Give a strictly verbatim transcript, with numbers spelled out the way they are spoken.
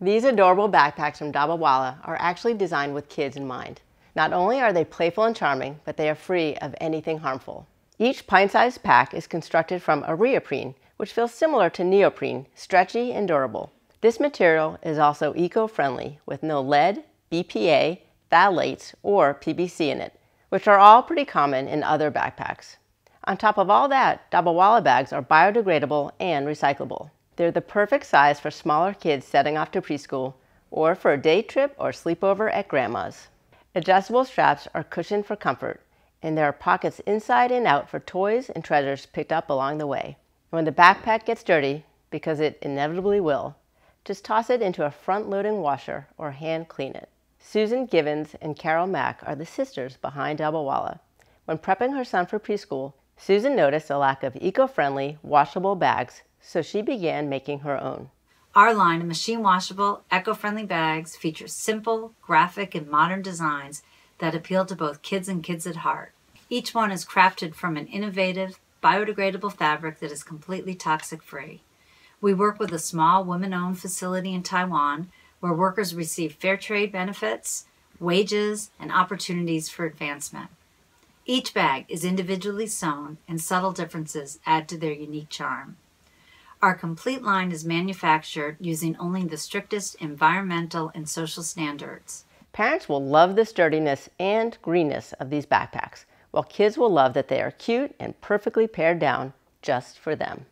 These adorable backpacks from Dabbawalla are actually designed with kids in mind. Not only are they playful and charming, but they are free of anything harmful. Each pint-sized pack is constructed from Ariaprene, which feels similar to neoprene, stretchy and durable. This material is also eco-friendly with no lead, B P A, phthalates, or P B C in it, which are all pretty common in other backpacks. On top of all that, Dabbawalla bags are biodegradable and recyclable. They're the perfect size for smaller kids setting off to preschool or for a day trip or sleepover at grandma's. Adjustable straps are cushioned for comfort, and there are pockets inside and out for toys and treasures picked up along the way. When the backpack gets dirty, because it inevitably will, just toss it into a front-loading washer or hand clean it. Susan Givens and Carol Mack are the sisters behind Dabbawalla. When prepping her son for preschool, Susan noticed a lack of eco-friendly, washable bags, so she began making her own. Our line of machine-washable, eco-friendly bags features simple, graphic, and modern designs that appeal to both kids and kids at heart. Each one is crafted from an innovative, biodegradable fabric that is completely toxic-free. We work with a small women-owned facility in Taiwan where workers receive fair trade benefits, wages, and opportunities for advancement. Each bag is individually sewn, and subtle differences add to their unique charm. Our complete line is manufactured using only the strictest environmental and social standards. Parents will love the sturdiness and greenness of these backpacks, while kids will love that they are cute and perfectly pared down just for them.